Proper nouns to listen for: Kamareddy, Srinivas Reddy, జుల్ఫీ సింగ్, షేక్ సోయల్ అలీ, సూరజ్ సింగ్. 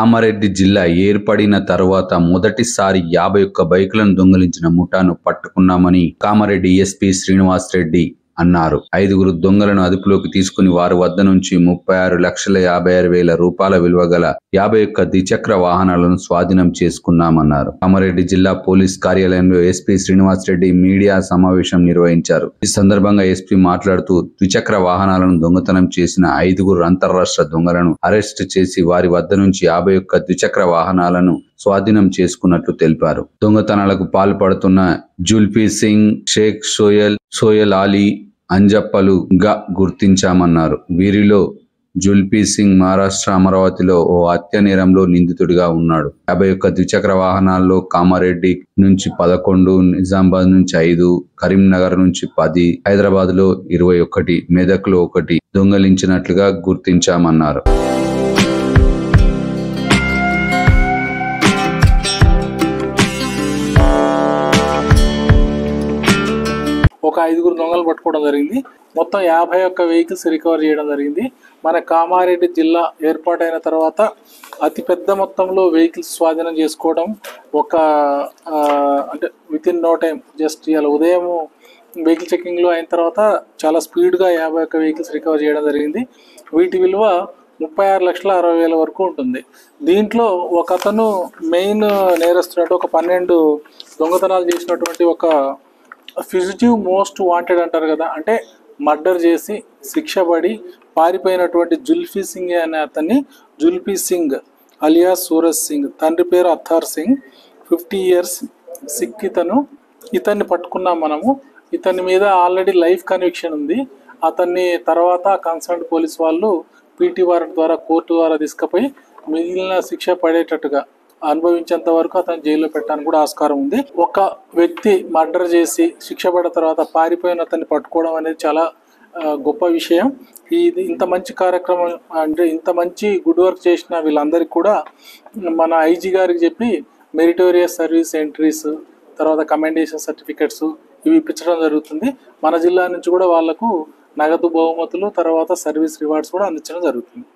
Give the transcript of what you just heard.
కామారెడ్డి జిల్లా ఏర్పడిన తర్వాత మొదటిసారి 51 బైకులను దొంగిలించిన ముఠాను పట్టుకున్నామని కామారెడ్డి ఎస్పీ శ్రీనివాస్ రెడ్డి అన్నారు. 5 దొంగలను అదుపులోకి తీసుకుని వారి వద్ద నుంచి 36,56,000 రూపాయల విలువ గల 51 ద్విచక్ర వాహనాలను స్వాధీనం చేసుకున్నామన్నారు. కామారెడ్డి జిల్లా పోలీస్ కార్యాలయంలో ఎస్పీ శ్రీనివాస్ రెడ్డి మీడియా సమావేశం నిర్వహించారు. ఈ సందర్భంగా ఎస్పీ మాట్లాడుతూ ద్విచక్ర వాహనాలను దొంగతనం చేసిన 5 అంతర్రాష్ట్ర దొంగలను అరెస్టు చేసి వారి వద్ద నుంచి 51 ద్విచక్ర వాహనాలను స్వాధీనం చేసుకున్నట్లు తెలిపారు. దొంగతనాలకు పాల్పడుతున్న జుల్ఫీ సింగ్, షేక్ సోయల్ అలీ, అంజప్పలుగా గుర్తించామన్నారు. వీరిలో జుల్ఫీ సింగ్ మహారాష్ట్ర అమరావతిలో ఓ హత్య నేరంలో నిందితుడిగా ఉన్నాడు. 51 ద్విచక్ర వాహనాల్లో కామారెడ్డి నుంచి 11, నిజామాబాద్ నుంచి 5, కరీంనగర్ నుంచి 10, హైదరాబాద్ లో 21, మెదక్ లో 1 దొంగలించినట్లుగా గుర్తించామన్నారు. ఒక 5 దొంగలు పట్టుకోవడం జరిగింది. మొత్తం 51 వెహికల్స్ రికవర్ చేయడం జరిగింది. మన కామారెడ్డి జిల్లా ఏర్పాటైన తర్వాత అతిపెద్ద మొత్తంలో వెహికల్స్ స్వాధీనం చేసుకోవడం అంటే వితిన్ నో టైం, జస్ట్ ఇలా ఉదయం వెహికల్ చెక్కింగ్లో అయిన తర్వాత చాలా స్పీడ్గా 51 వెహికల్స్ రికవర్ చేయడం జరిగింది. వీటి విలువ 36,60,000 వరకు ఉంటుంది. దీంట్లో ఒక అతను మెయిన్ నేరస్తున్నట్టు ఒక 12 దొంగతనాలు చేసినటువంటి ఒక ఫిజిటివ్ మోస్ట్ వాంటెడ్ అంటారు కదా, అంటే మర్డర్ చేసి శిక్షపడి పారిపోయినటువంటి జుల్ఫీ సింగ్ అనే అతన్ని, జుల్ఫీ సింగ్ అలియా సూరజ్ సింగ్, తండ్రి పేరు అత్తార్ సింగ్, 50 years సిక్ ఇతన్ని పట్టుకున్నాం మనము. ఇతని మీద ఆల్రెడీ లైఫ్ కన్విక్షన్ ఉంది. అతన్ని తర్వాత కన్సర్న్ పోలీస్ వాళ్ళు పీటీ వారెంట్ ద్వారా కోర్టు ద్వారా తీసుకుపోయి మిగిలిన శిక్ష పడేటట్టుగా అనుభవించేంత వరకు అతను జైల్లో పెట్టడానికి కూడా ఆస్కారం ఉంది. ఒక వ్యక్తి మర్డర్ చేసి శిక్ష పడిన తర్వాత పారిపోయిన అతన్ని పట్టుకోవడం అనేది చాలా గొప్ప విషయం. ఇది ఇంత మంచి కార్యక్రమం, అంటే ఇంత మంచి గుడ్ వర్క్ చేసిన వీళ్ళందరికీ కూడా మన ఐజీ గారికి చెప్పి మెరిటోరియస్ సర్వీస్ ఎంట్రీస్, తర్వాత కమెండేషన్ సర్టిఫికెట్స్ ఇవి ఇప్పించడం జరుగుతుంది. మన జిల్లా నుంచి కూడా వాళ్లకు నగదు బహుమతులు, తర్వాత సర్వీస్ రివార్డ్స్ కూడా అందించడం జరుగుతుంది.